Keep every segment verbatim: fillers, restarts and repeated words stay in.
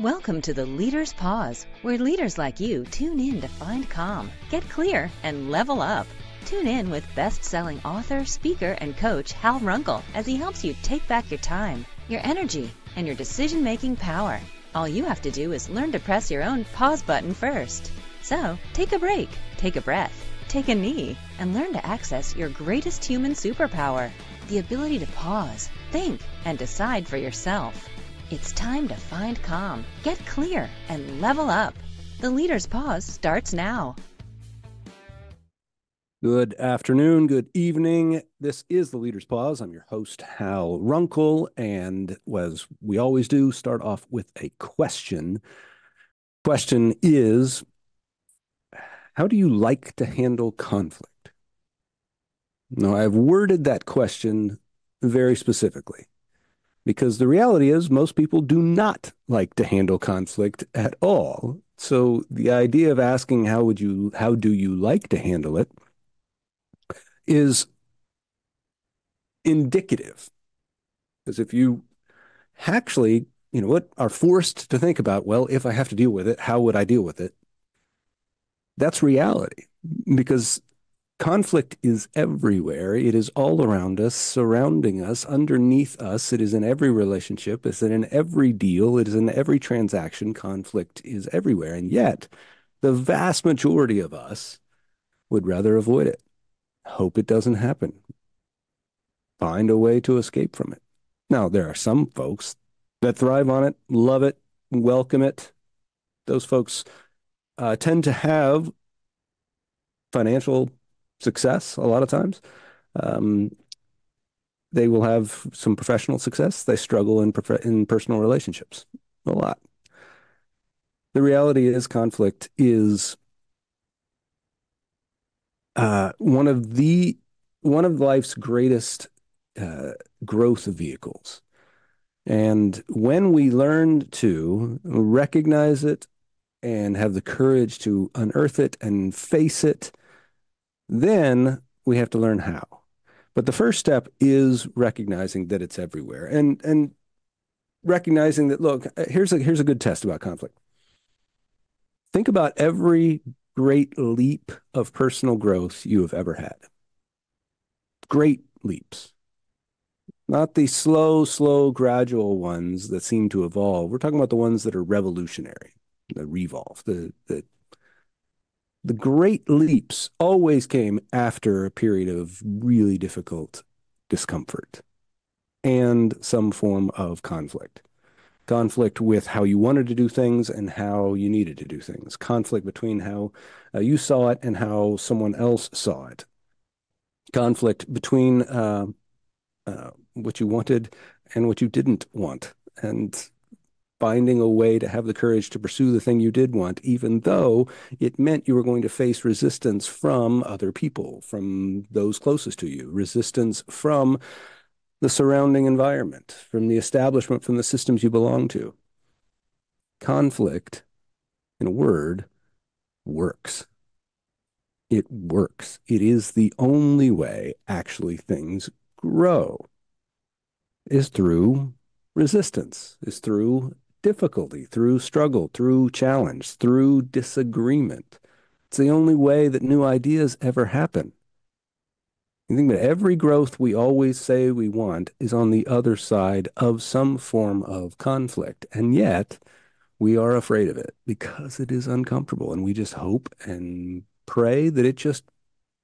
Welcome to The Leader's Pause, where leaders like you tune in to find calm, get clear, and level up. Tune in with best-selling author, speaker, and coach Hal Runkel as he helps you take back your time, your energy, and your decision-making power. All you have to do is learn to press your own pause button first. So, take a break, take a breath, take a knee, and learn to access your greatest human superpower, the ability to pause, think, and decide for yourself. It's time to find calm, get clear, and level up. The Leader's Pause starts now. Good afternoon, good evening. This is The Leader's Pause. I'm your host, Hal Runkel, and as we always do, start off with a question. Question is, how do you like to handle conflict? Now, I've worded that question very specifically, because the reality is most people do not like to handle conflict at all. So the idea of asking how would you, how do you like to handle it is indicative. Because if you actually, you know what, are forced to think about, well, if I have to deal with it, how would I deal with it? That's reality, because conflict is everywhere. It is all around us, surrounding us, underneath us. It is in every relationship. It's in every deal. It is in every transaction. Conflict is everywhere. And yet, the vast majority of us would rather avoid it. Hope it doesn't happen. Find a way to escape from it. Now, there are some folks that thrive on it, love it, welcome it. Those folks uh, tend to have financial success a lot of times. Um, they will have some professional success. They struggle in, in personal relationships a lot. The reality is conflict is uh, one of the one of life's greatest uh, growth vehicles. And when we learn to recognize it and have the courage to unearth it and face it, then we have to learn how. But the first step is recognizing that it's everywhere, and and recognizing that, look, here's a here's a good test about conflict. Think about every great leap of personal growth you have ever had. Great leaps. Not the slow, slow, gradual ones that seem to evolve. We're talking about the ones that are revolutionary, the revolve, the the The great leaps always came after a period of really difficult discomfort and some form of conflict. Conflict with how you wanted to do things and how you needed to do things. Conflict between how uh, you saw it and how someone else saw it. Conflict between uh, uh, what you wanted and what you didn't want. And finding a way to have the courage to pursue the thing you did want, even though it meant you were going to face resistance from other people, from those closest to you, resistance from the surrounding environment, from the establishment, from the systems you belong to. Conflict, in a word, works. It works. It is the only way actually things grow, is through resistance, is through difficulty, through struggle, through challenge, through disagreement. It's the only way that new ideas ever happen. You think that every growth we always say we want is on the other side of some form of conflict, and yet we are afraid of it because it is uncomfortable, and we just hope and pray that it just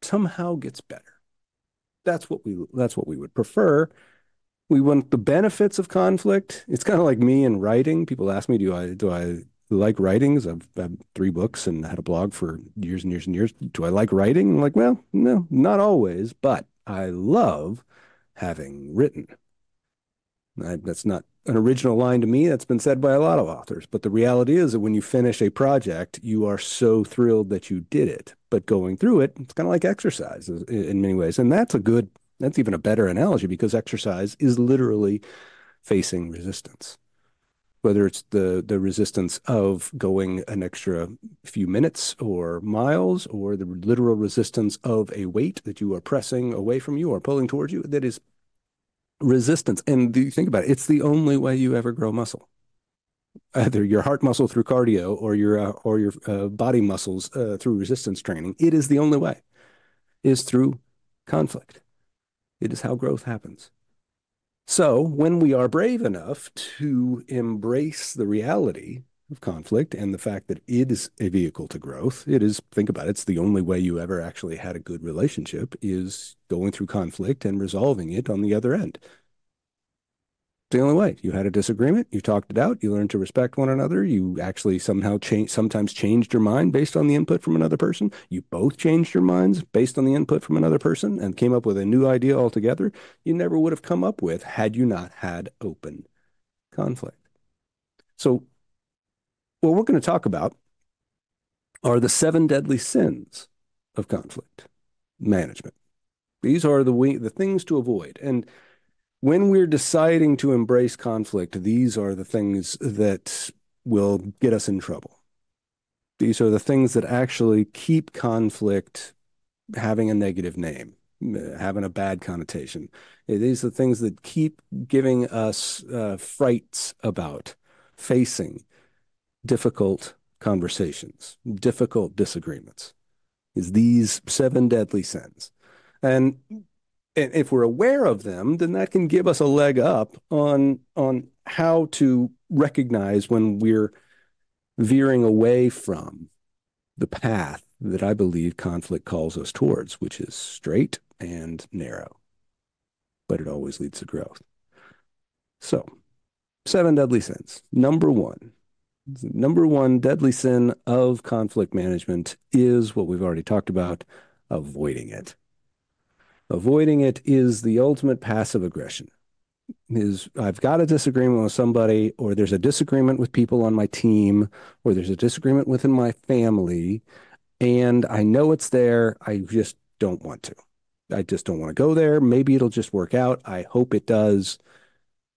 somehow gets better. That's what we, that's what we would prefer. We want the benefits of conflict. It's kind of like me in writing. People ask me, do I do I like writing? I've had three books and had a blog for years and years and years. Do I like writing? I'm like, well, no, not always, but I love having written. I, that's not an original line to me. That's been said by a lot of authors. But the reality is that when you finish a project, you are so thrilled that you did it. But going through it, it's kind of like exercise in many ways. And that's a good That's even a better analogy, because exercise is literally facing resistance, whether it's the, the resistance of going an extra few minutes or miles, or the literal resistance of a weight that you are pressing away from you or pulling towards you. That is resistance. And do you think about it? It's the only way you ever grow muscle. either your heart muscle through cardio or your uh, or your uh, body muscles uh, through resistance training. It is the only way. It is through conflict. It is how growth happens. So when we are brave enough to embrace the reality of conflict and the fact that it is a vehicle to growth, it is, think about it, it's the only way you ever actually had a good relationship is going through conflict and resolving it on the other end. It's the only way. You had a disagreement, you talked it out, you learned to respect one another, you actually somehow change, sometimes changed your mind based on the input from another person, you both changed your minds based on the input from another person and came up with a new idea altogether you never would have come up with had you not had open conflict. So what we're going to talk about are the seven deadly sins of conflict management. These are the, the things to avoid. And when we're deciding to embrace conflict, these are the things that will get us in trouble. These are the things that actually keep conflict having a negative name, having a bad connotation. These are the things that keep giving us uh, frights about facing difficult conversations, difficult disagreements, is these seven deadly sins. And And if we're aware of them, then that can give us a leg up on, on how to recognize when we're veering away from the path that I believe conflict calls us towards, which is straight and narrow, but it always leads to growth. So, seven deadly sins. Number one, the number one deadly sin of conflict management is what we've already talked about, avoiding it. Avoiding it is the ultimate passive aggression. Is I've got a disagreement with somebody, or there's a disagreement with people on my team, or there's a disagreement within my family, and I know it's there. I just don't want to. I just don't want to go there. Maybe it'll just work out. I hope it does.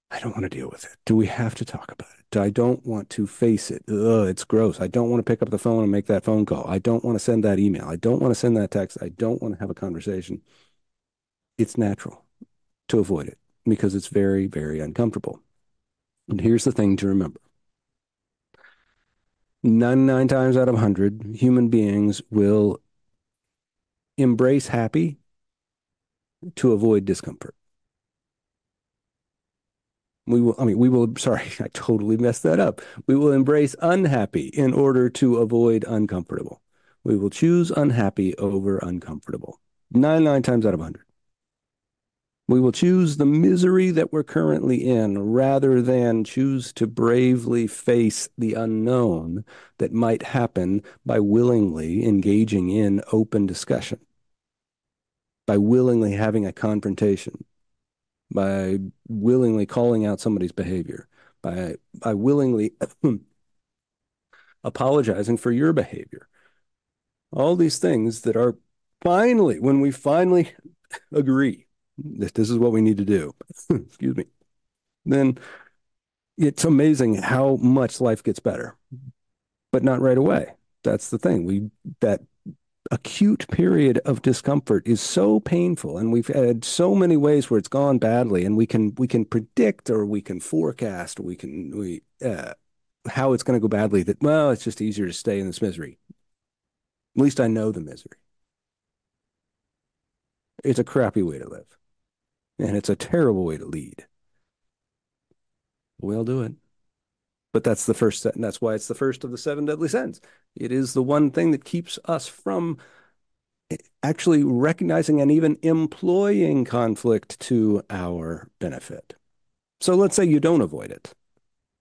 I don't want to deal with it. Do we have to talk about it? I don't want to face it. Ugh, it's gross. I don't want to pick up the phone and make that phone call. I don't want to send that email. I don't want to send that text. I don't want to have a conversation. It's natural to avoid it because it's very, very uncomfortable. And here's the thing to remember. ninety-nine times out of one hundred, human beings will embrace happy to avoid discomfort. We will, I mean, we will, sorry, I totally messed that up. We will embrace unhappy in order to avoid uncomfortable. We will choose unhappy over uncomfortable. ninety-nine times out of one hundred. We will choose the misery that we're currently in rather than choose to bravely face the unknown that might happen by willingly engaging in open discussion, by willingly having a confrontation, by willingly calling out somebody's behavior, by, by willingly apologizing for your behavior. All these things that are finally, when we finally agree, This, this is what we need to do, excuse me, then it's amazing how much life gets better, but not right away. That's the thing. We, that acute period of discomfort is so painful, and we've had so many ways where it's gone badly, and we can, we can predict, or we can forecast, or we can, we, uh, how it's going to go badly, that, well, it's just easier to stay in this misery. At least I know the misery. It's a crappy way to live. And it's a terrible way to lead. We'll do it. But that's the first, and that's why it's the first of the seven deadly sins. It is the one thing that keeps us from actually recognizing and even employing conflict to our benefit. So let's say you don't avoid it.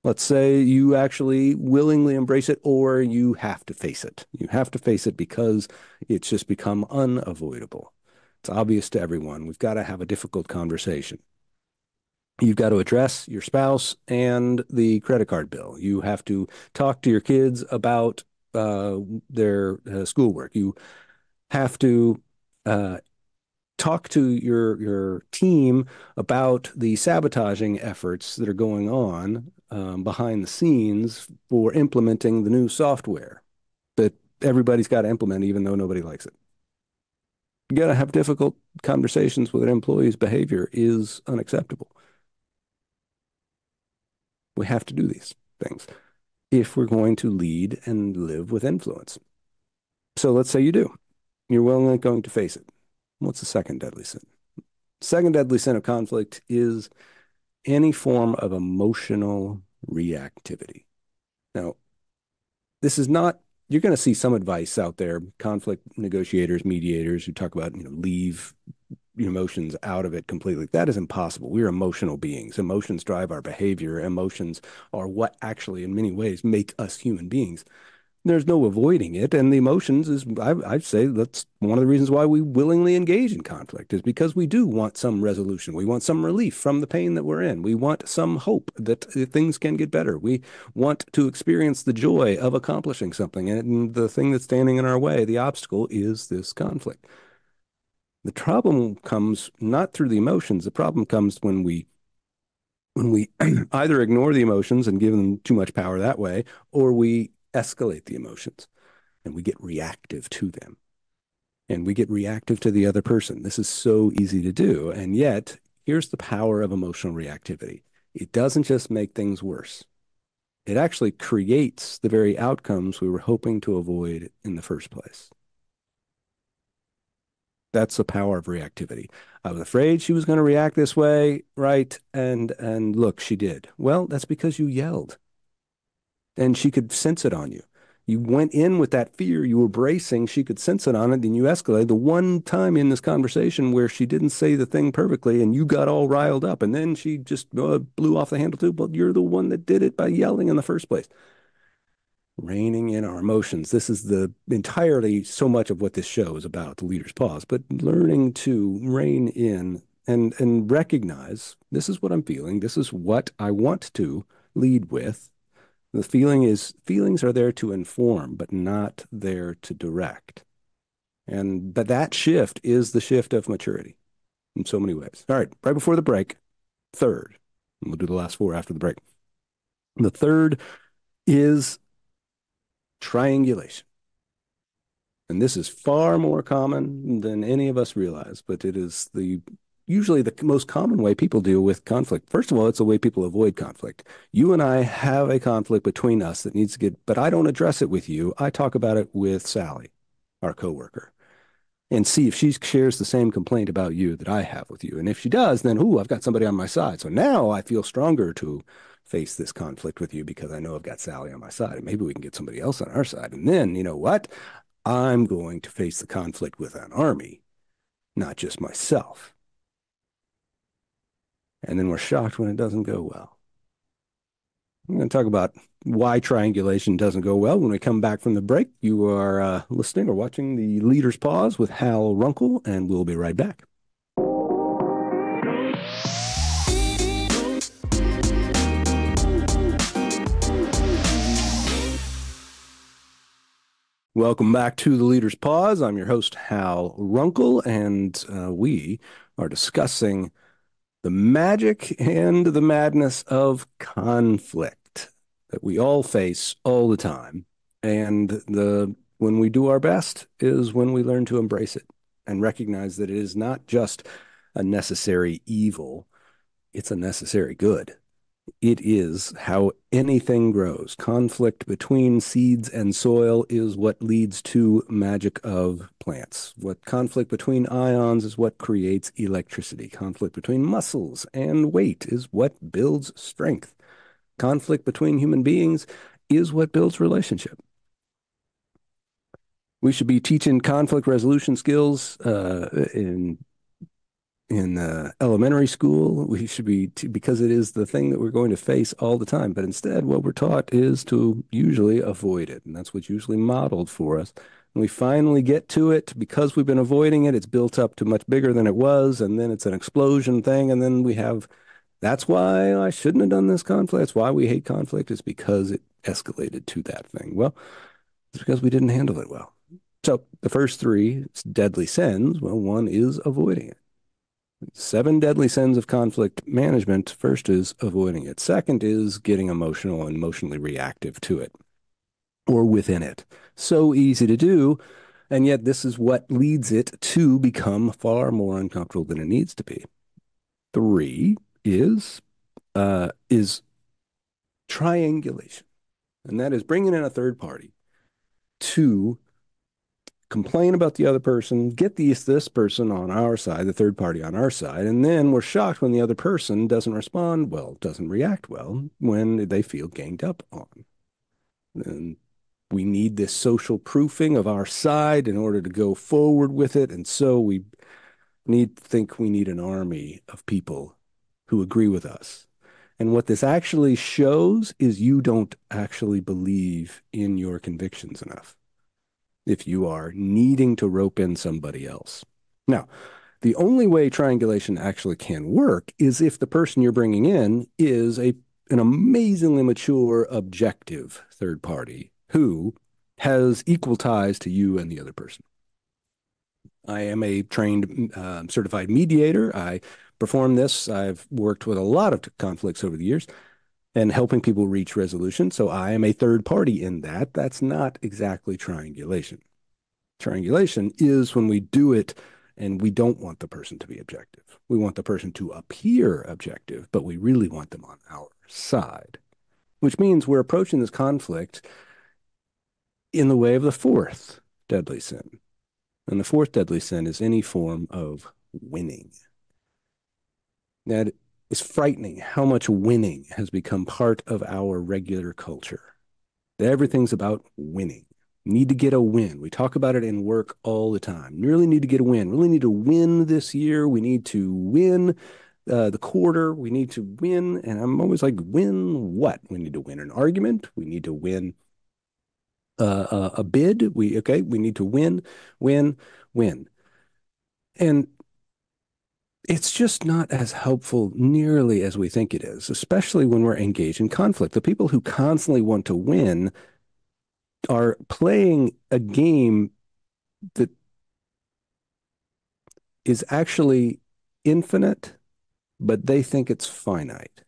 Let's say you actually willingly embrace it, or you have to face it. You have to face it because it's just become unavoidable. It's obvious to everyone. We've got to have a difficult conversation. You've got to address your spouse and the credit card bill. You have to talk to your kids about uh, their uh, schoolwork. You have to uh, talk to your, your team about the sabotaging efforts that are going on um, behind the scenes for implementing the new software that everybody's got to implement, even though nobody likes it. You got to have difficult conversations with an employee's behavior is unacceptable. We have to do these things. if we're going to lead and live with influence. So let's say you do. You're well not going to face it. What's the second deadly sin? Second deadly sin of conflict is any form of emotional reactivity. Now, this is not, you're going to see some advice out there, conflict negotiators, mediators who talk about, you know, leave your emotions out of it completely. That is impossible. We're emotional beings. Emotions drive our behavior. Emotions are what actually, in many ways, make us human beings. There's no avoiding it. And the emotions is, I, I'd say that's one of the reasons why we willingly engage in conflict, is because we do want some resolution. We want some relief from the pain that we're in. We want some hope that things can get better. We want to experience the joy of accomplishing something. And the thing that's standing in our way, the obstacle, is this conflict. The problem comes not through the emotions. The problem comes when we when we either ignore the emotions and give them too much power that way, or we escalate the emotions and we get reactive to them, and we get reactive to the other person. This is so easy to do. And yet here's the power of emotional reactivity. It doesn't just make things worse. It actually creates the very outcomes we were hoping to avoid in the first place. That's the power of reactivity. I was afraid she was going to react this way, right? And, and look, she did. Well, that's because you yelled. And she could sense it on you. You went in with that fear. You were bracing. She could sense it on it. Then you escalated. The one time in this conversation where she didn't say the thing perfectly and you got all riled up. And then she just uh, blew off the handle too. But you're the one that did it by yelling in the first place. Reining in our emotions. This is the entirely so much of what this show is about, The Leader's Pause. But learning to rein in and, and recognize, this is what I'm feeling. This is what I want to lead with. The feeling is, feelings are there to inform, but not there to direct. And but that shift is the shift of maturity in so many ways. All right, right before the break, third, and we'll do the last four after the break. The third is triangulation. And this is far more common than any of us realize, but it is the usually the most common way people deal with conflict. First of all, it's the way people avoid conflict. You and I have a conflict between us that needs to get, but I don't address it with you. I talk about it with Sally, our coworker, and see if she shares the same complaint about you that I have with you. And if she does, then, ooh, I've got somebody on my side. So now I feel stronger to face this conflict with you because I know I've got Sally on my side, and maybe we can get somebody else on our side. And then, you know what? I'm going to face the conflict with an army, not just myself. And then we're shocked when it doesn't go well. I'm going to talk about why triangulation doesn't go well when we come back from the break. You are uh, listening or watching The Leader's Pause with Hal Runkel, and we'll be right back. Welcome back to The Leader's Pause. I'm your host, Hal Runkel, and uh, we are discussing the magic and the madness of conflict that we all face all the time. And the when we do our best is when we learn to embrace it and recognize that it is not just a necessary evil, it's a necessary good. It is how anything grows. Conflict between seeds and soil is what leads to magic of plants. What conflict between ions is what creates electricity. Conflict between muscles and weight is what builds strength. Conflict between human beings is what builds relationship. We should be teaching conflict resolution skills uh, in in uh, elementary school. We should be, t because it is the thing that we're going to face all the time. But instead, what we're taught is to usually avoid it. And that's what's usually modeled for us. And we finally get to it because we've been avoiding it. It's built up to much bigger than it was. And then it's an explosion thing. And then we have, that's why I shouldn't have done this conflict. That's why we hate conflict, is because it escalated to that thing. Well, it's because we didn't handle it well. So the first three deadly sins, well, one is avoiding it. Seven deadly sins of conflict management. First is avoiding it. Second is getting emotional and emotionally reactive to it or within it. So easy to do. And yet this is what leads it to become far more uncomfortable than it needs to be. Three is, uh, is triangulation. and that is bringing in a third party to complain about the other person, get these this person on our side, the third party on our side, and then we're shocked when the other person doesn't respond well, doesn't react well, when they feel ganged up on. And we need this social proofing of our side in order to go forward with it, and so we need think we need an army of people who agree with us. And what this actually shows is you don't actually believe in your convictions enough if you are needing to rope in somebody else. Now, the only way triangulation actually can work is if the person you're bringing in is a, an amazingly mature, objective third party who has equal ties to you and the other person. I am a trained uh, certified mediator. I perform this. I've worked with a lot of conflicts over the years and helping people reach resolution. So I am a third party in that. That's not exactly triangulation. Triangulation is when we do it and we don't want the person to be objective. We want the person to appear objective, but we really want them on our side, which means we're approaching this conflict in the way of the fourth deadly sin. And the fourth deadly sin is any form of winning. That is frightening how much winning has become part of our regular culture. Everything's about winning. Need to get a win. We talk about it in work all the time. You really need to get a win. Really need to win this year. We need to win uh, the quarter. We need to win. And I'm always like, win what? We need to win an argument. We need to win Uh, a bid. We okay. We need to win, win, win, and it's just not as helpful nearly as we think it is, especially when we're engaged in conflict. The people who constantly want to win are playing a game that is actually infinite, but they think it's finite.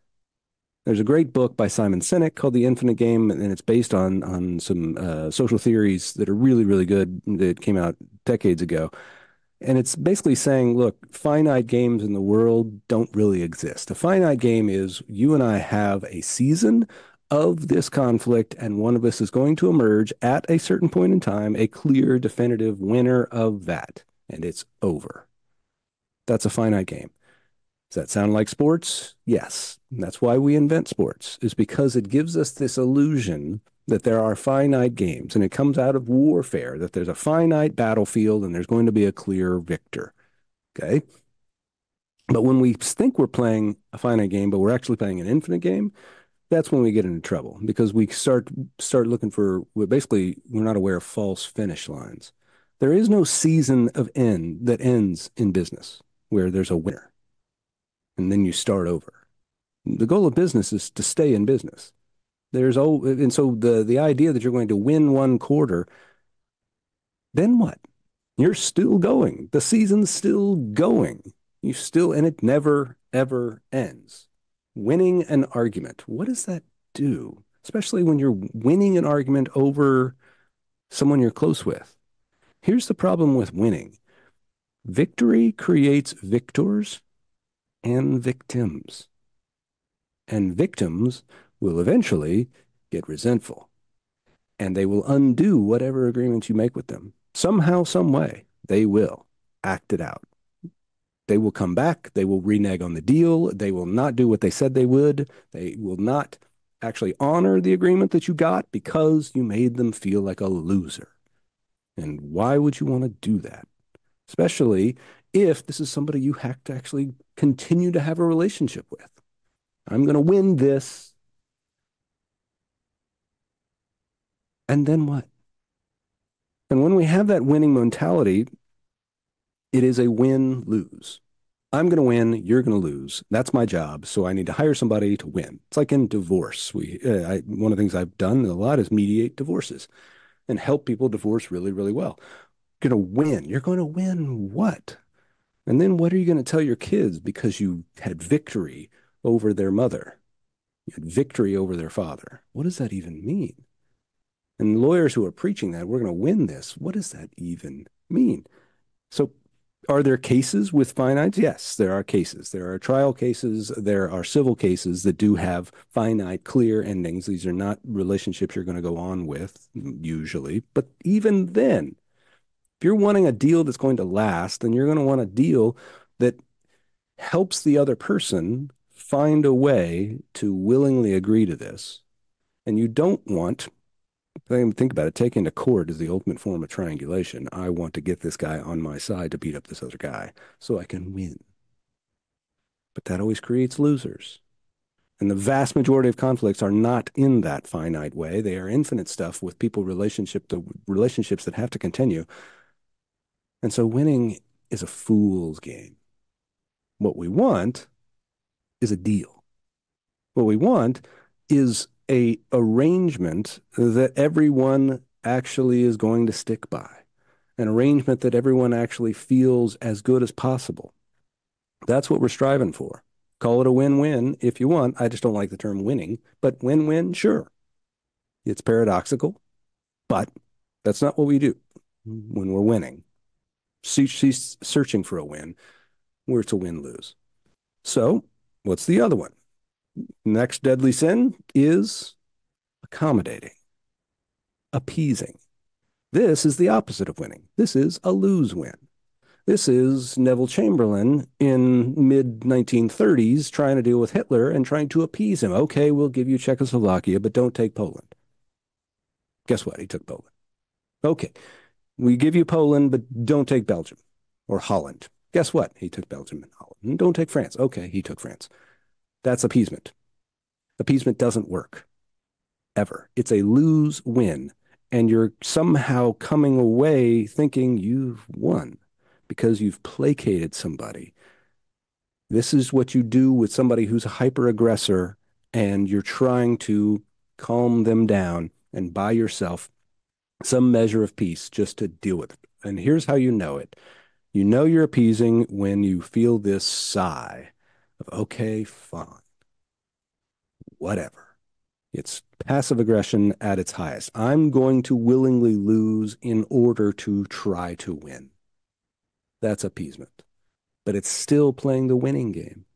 There's a great book by Simon Sinek called The Infinite Game, and it's based on on some uh, social theories that are really, really good that came out decades ago. And it's basically saying, look, finite games in the world don't really exist. A finite game is you and I have a season of this conflict, and one of us is going to emerge at a certain point in time, a clear, definitive winner of that, and it's over. That's a finite game. Does that sound like sports? Yes. And that's why we invent sports, is because it gives us this illusion that there are finite games, and it comes out of warfare, that there's a finite battlefield and there's going to be a clear victor, okay? But when we think we're playing a finite game, but we're actually playing an infinite game, that's when we get into trouble, because we start, start looking for, we're basically, we're not aware of false finish lines. There is no season of end that ends in business where there's a winner. And then you start over. The goal of business is to stay in business. There's all, and so the, the idea that you're going to win one quarter, then what? You're still going. The season's still going. You still, and it never, ever ends. Winning an argument. What does that do? Especially when you're winning an argument over someone you're close with. Here's the problem with winning. Victory creates victors and victims. And victims will eventually get resentful. And they will undo whatever agreements you make with them. Somehow, some way, they will act it out. They will come back. They will renege on the deal. They will not do what they said they would. They will not actually honor the agreement that you got because you made them feel like a loser. And why would you want to do that? Especially if this is somebody you have to actually continue to have a relationship with. I'm going to win this. And then what? And when we have that winning mentality, it is a win-lose. I'm going to win, you're going to lose. That's my job, so I need to hire somebody to win. It's like in divorce. We, uh, I, one of the things I've done a lot is mediate divorces and help people divorce really, really well. Going to win. You're going to win what? And then what are you going to tell your kids because you had victory over their mother? You had victory over their father. What does that even mean? And lawyers who are preaching that, we're going to win this. What does that even mean? So Are there cases with finites? Yes, there are cases. There are trial cases. There are civil cases that do have finite, clear endings. These are not relationships you're going to go on with usually. But even then, if you're wanting a deal that's going to last, then you're going to want a deal that helps the other person find a way to willingly agree to this. And you don't want, think about it, taking to court is the ultimate form of triangulation. I want to get this guy on my side to beat up this other guy so I can win. But that always creates losers. And the vast majority of conflicts are not in that finite way. They are infinite stuff with people relationship the relationships that have to continue. And so winning is a fool's game. What we want is a deal. What we want is a arrangement that everyone actually is going to stick by, an arrangement that everyone actually feels as good as possible. That's what we're striving for. Call it a win-win if you want. I just don't like the term winning, but win-win, sure. It's paradoxical, but that's not what we do when we're winning. She's searching for a win. Where it's a win-lose. So what's the other one? Next deadly sin is accommodating, appeasing. This is the opposite of winning. This is a lose-win. This is Neville Chamberlain in mid nineteen thirties trying to deal with Hitler and trying to appease him. Okay, we'll give you Czechoslovakia, but don't take Poland. Guess what? He took Poland. Okay, we give you Poland, but don't take Belgium or Holland. Guess what? He took Belgium and Holland. Don't take France. Okay, he took France. That's appeasement. Appeasement doesn't work, ever. It's a lose-win, and you're somehow coming away thinking you've won because you've placated somebody. This is what you do with somebody who's a hyper-aggressor, and you're trying to calm them down and buy yourself some measure of peace just to deal with it. And here's how you know it. You know you're appeasing when you feel this sigh of, okay, fine, whatever. It's passive aggression at its highest. I'm going to willingly lose in order to try to win. That's appeasement. But it's still playing the winning game.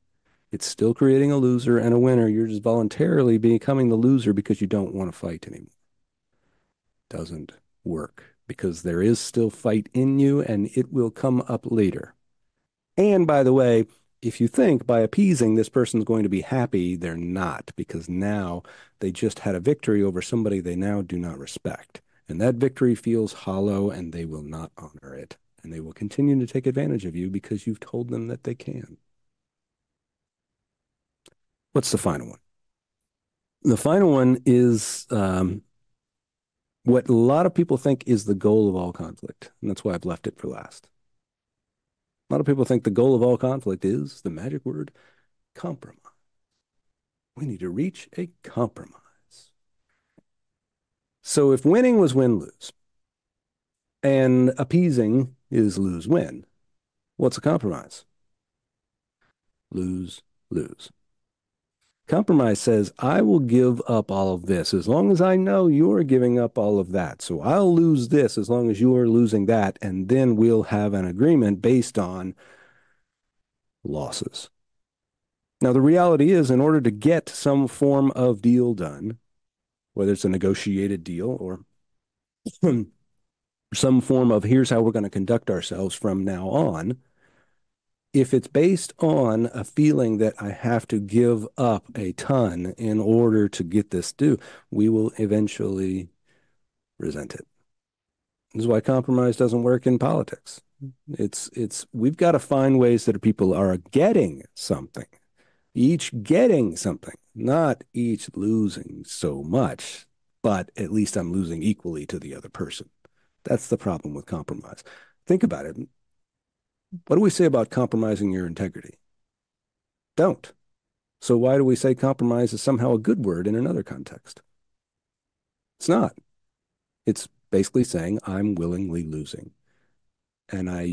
It's still creating a loser and a winner. You're just voluntarily becoming the loser because you don't want to fight anymore. Doesn't work. Because there is still fight in you, and it will come up later. And by the way, if you think by appeasing this person's going to be happy, they're not, because now they just had a victory over somebody they now do not respect. And that victory feels hollow, and they will not honor it. And they will continue to take advantage of you because you've told them that they can. What's the final one? The final one is... Um, what a lot of people think is the goal of all conflict, and that's why I've left it for last. A lot of people think the goal of all conflict is the magic word, compromise. We need to reach a compromise. So if winning was win-lose, and appeasing is lose-win, what's a compromise? Lose-lose. Compromise says, I will give up all of this as long as I know you're giving up all of that. So I'll lose this as long as you're losing that, and then we'll have an agreement based on losses. Now, the reality is, in order to get some form of deal done, whether it's a negotiated deal or some form of here's how we're going to conduct ourselves from now on, if it's based on a feeling that I have to give up a ton in order to get this due, we will eventually resent it. This is why compromise doesn't work in politics. It's, it's, we've got to find ways that people are getting something, each getting something, not each losing so much, but at least I'm losing equally to the other person. That's the problem with compromise. Think about it. What do we say about compromising your integrity? Don't. So why do we say compromise is somehow a good word in another context? It's not. It's basically saying I'm willingly losing, and I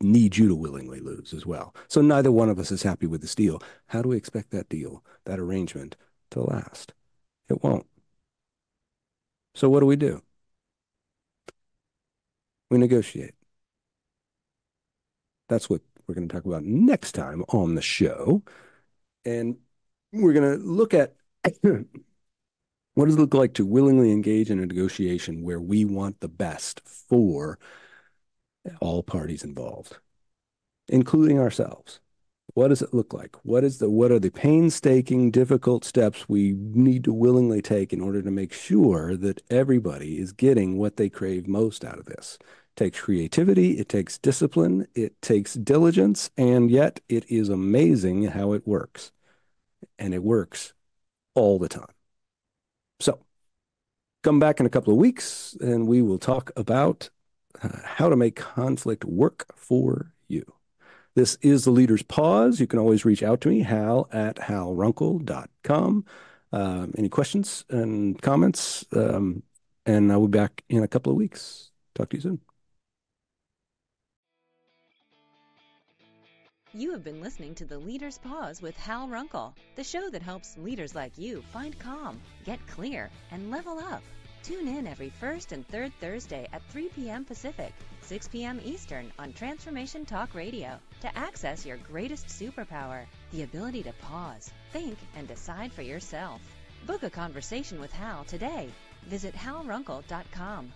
need you to willingly lose as well. So neither one of us is happy with this deal. How do we expect that deal, that arrangement, to last? It won't. So what do we do? We negotiate. That's what we're going to talk about next time on the show. And we're going to look at what does it look like to willingly engage in a negotiation where we want the best for all parties involved, including ourselves. What does it look like? What is the, what are the painstaking, difficult steps we need to willingly take in order to make sure that everybody is getting what they crave most out of this? It takes creativity, it takes discipline, it takes diligence, and yet it is amazing how it works. And it works all the time. So come back in a couple of weeks and we will talk about uh, how to make conflict work for you. This is The Leader's Pause. You can always reach out to me, hal at hal runkel dot com. Um, any questions and comments? Um, and I will be back in a couple of weeks. Talk to you soon. You have been listening to The Leader's Pause with Hal Runkel, the show that helps leaders like you find calm, get clear, and level up. Tune in every first and third Thursday at three p m Pacific, six p m Eastern on Transformation Talk Radio to access your greatest superpower, the ability to pause, think, and decide for yourself. Book a conversation with Hal today. Visit hal runkel dot com.